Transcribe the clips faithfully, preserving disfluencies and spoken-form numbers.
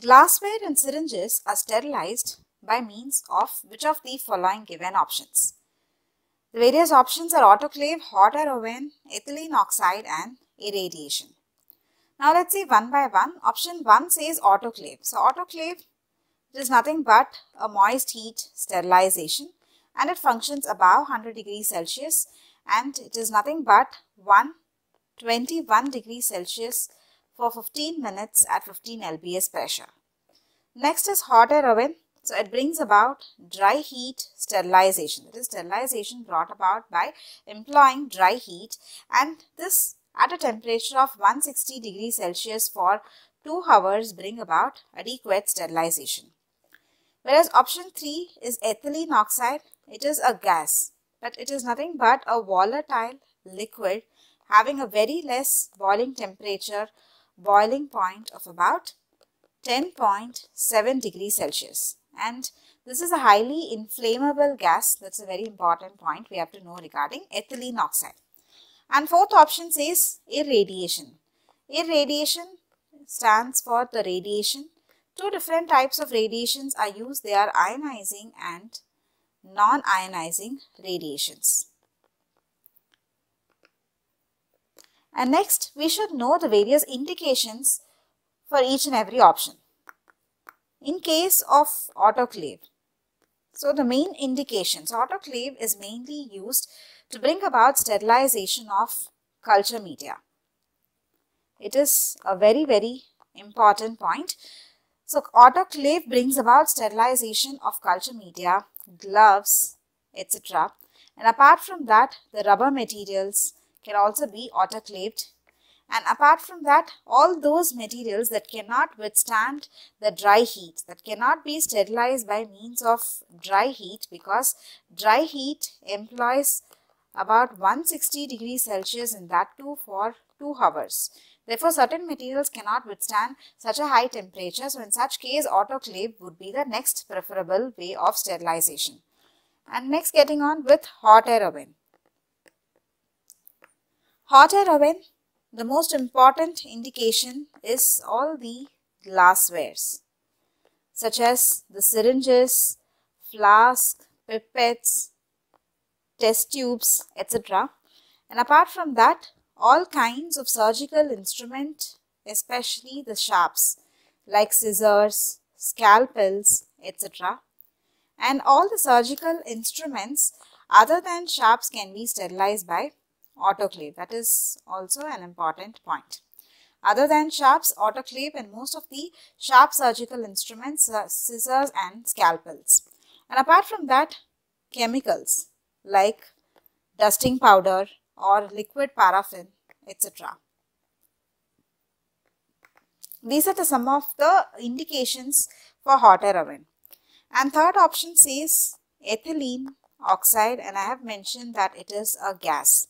Glassware and syringes are sterilized by means of which of the following given options? The various options are autoclave, hot air oven, ethylene oxide and irradiation. Now let's see one by one. Option one says autoclave. So autoclave is nothing but a moist heat sterilization and it functions above one hundred degrees Celsius and it is nothing but one hundred twenty-one degrees Celsius for fifteen minutes at fifteen L B S pressure. Next is hot air oven. So it brings about dry heat sterilization. It is sterilization brought about by employing dry heat, and this at a temperature of one hundred sixty degrees Celsius for two hours bring about adequate sterilization. Whereas option three is ethylene oxide. It is a gas, but it is nothing but a volatile liquid having a very less boiling temperature, boiling point of about ten point seven degrees Celsius. And this is a highly inflammable gas. That's a very important point we have to know regarding ethylene oxide. And fourth option says irradiation. Irradiation stands for the radiation. Two different types of radiations are used. They are ionizing and non-ionizing radiations. And next, we should know the various indications for each and every option. In case of autoclave, so the main indications, autoclave is mainly used to bring about sterilization of culture media. It is a very, very important point. So autoclave brings about sterilization of culture media, gloves, et cetera. And apart from that, the rubber materials can also be autoclaved. And apart from that, all those materials that cannot withstand the dry heat, that cannot be sterilized by means of dry heat, because dry heat employs about one hundred sixty degrees Celsius, and that too for two hours. Therefore, certain materials cannot withstand such a high temperature. So, in such case, autoclave would be the next preferable way of sterilization. And next, getting on with hot air oven. Hot air oven, the most important indication is all the glasswares such as the syringes, flasks, pipettes, test tubes, et cetera. And apart from that, all kinds of surgical instruments, especially the sharps like scissors, scalpels, et cetera. And all the surgical instruments other than sharps can be sterilized by autoclave. That is also an important point. Other than sharps, autoclave and most of the sharp surgical instruments are scissors and scalpels. And apart from that, chemicals like dusting powder or liquid paraffin, et cetera. These are the some of the indications for hot air oven. And third option says ethylene oxide, and I have mentioned that it is a gas.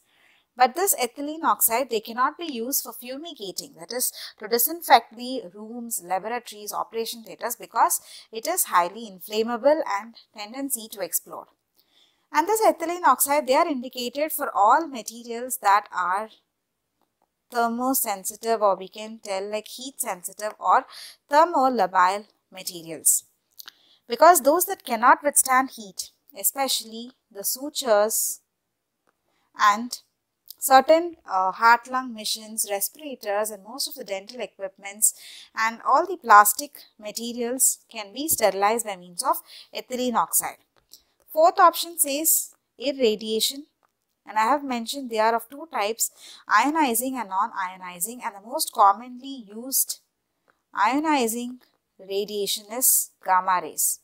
But this ethylene oxide, they cannot be used for fumigating, that is to disinfect the rooms, laboratories, operation theatres, because it is highly inflammable and tendency to explode. And this ethylene oxide, they are indicated for all materials that are thermosensitive, or we can tell like heat sensitive or thermolabile materials. Because those that cannot withstand heat, especially the sutures and certain uh, heart-lung machines, respirators and most of the dental equipments and all the plastic materials can be sterilized by means of ethylene oxide. Fourth option says irradiation, and I have mentioned they are of two types, ionizing and non-ionizing, and the most commonly used ionizing radiation is gamma rays.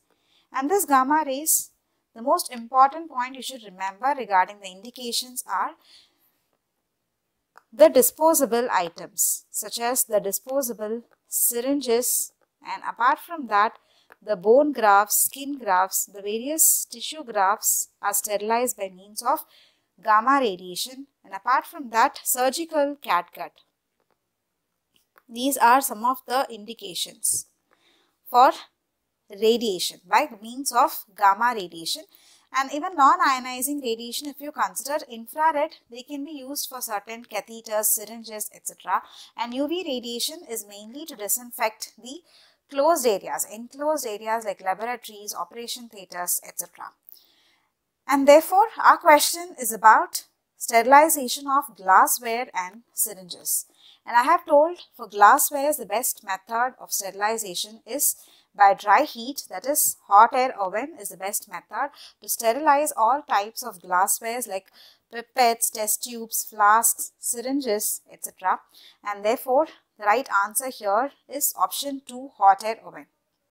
And this gamma rays, the most important point you should remember regarding the indications are the disposable items such as the disposable syringes, and apart from that, the bone grafts, skin grafts, the various tissue grafts are sterilized by means of gamma radiation, and apart from that, surgical catgut. These are some of the indications for radiation by means of gamma radiation. And even non-ionizing radiation, if you consider infrared, they can be used for certain catheters, syringes, et cetera. And U V radiation is mainly to disinfect the closed areas, enclosed areas like laboratories, operation theatres, et cetera. And therefore, our question is about sterilization of glassware and syringes. And I have told for glassware, the best method of sterilization is by dry heat, that is hot air oven is the best method to sterilize all types of glassware like pipettes, test tubes, flasks, syringes, et cetera. And therefore, the right answer here is option two, hot air oven.